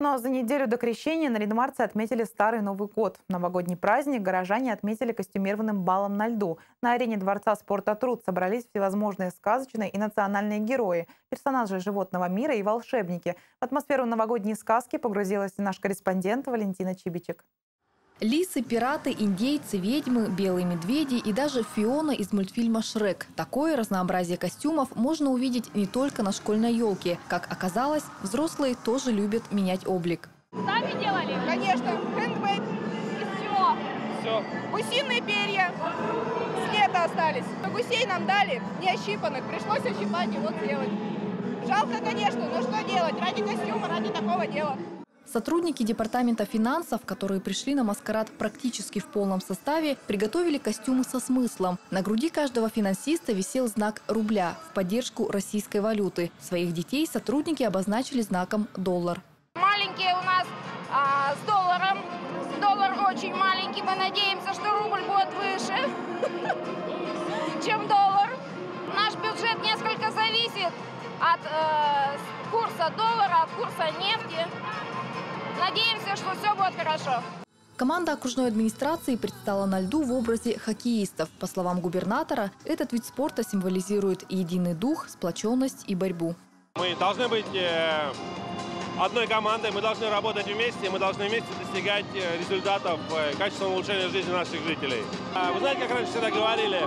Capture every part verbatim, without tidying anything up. Ну а за неделю до крещения нарьян-марцы отметили Старый Новый год. Новогодний праздник горожане отметили костюмированным балом на льду. На арене Дворца спорта «Труд» собрались всевозможные сказочные и национальные герои, персонажи животного мира и волшебники. В атмосферу новогодней сказки погрузилась и наш корреспондент Валентина Чибичик. Лисы, пираты, индейцы, ведьмы, белые медведи и даже Фиона из мультфильма «Шрек». Такое разнообразие костюмов можно увидеть не только на школьной елке. Как оказалось, взрослые тоже любят менять облик. Сами делали? Конечно. Хендмейд. Все. Все. Гусиные перья. С лета остались. Гусей нам дали, не ощипанных. Пришлось ощипание вот делать. Жалко, конечно, но что делать? Ради костюма, ради такого дела. Сотрудники департамента финансов, которые пришли на маскарад практически в полном составе, приготовили костюмы со смыслом. На груди каждого финансиста висел знак рубля в поддержку российской валюты. Своих детей сотрудники обозначили знаком доллар. Маленькие у нас а, с долларом. Доллар очень маленький. Мы надеемся, что рубль будет выше, чем доллар. Наш бюджет несколько зависит от курса доллара, от курса нефти. Надеемся, что все будет хорошо. Команда окружной администрации предстала на льду в образе хоккеистов. По словам губернатора, этот вид спорта символизирует единый дух, сплоченность и борьбу. Мы должны быть одной командой, мы должны работать вместе, мы должны вместе достигать результатов, качественного улучшения жизни наших жителей. Вы знаете, как раньше всегда говорили,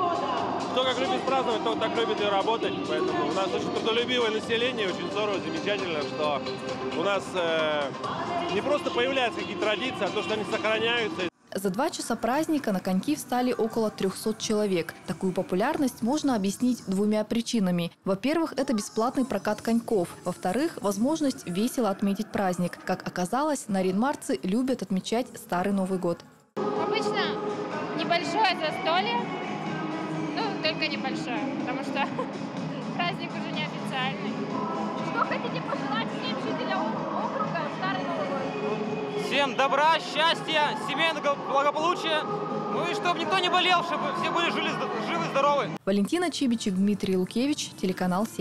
кто как любит праздновать, тот так любит и работать. Поэтому у нас очень трудолюбивое население, очень здорово, замечательно, что у нас не просто появляются какие-то традиции, а то, что они сохраняются. За два часа праздника на коньки встали около трёхсот человек. Такую популярность можно объяснить двумя причинами. Во-первых, это бесплатный прокат коньков. Во-вторых, возможность весело отметить праздник. Как оказалось, нарьян-марцы любят отмечать Старый Новый год. Обычно небольшое застолье, ну только небольшое, потому что праздник уже неофициальный. Что хотите пожелать всем жителям округа Старый Новый год? Всем добра, счастья, семейного благополучия. Ну и чтобы никто не болел, чтобы все были живы и здоровы. Валентина Чибичик, Дмитрий Лукевич, телеканал Север.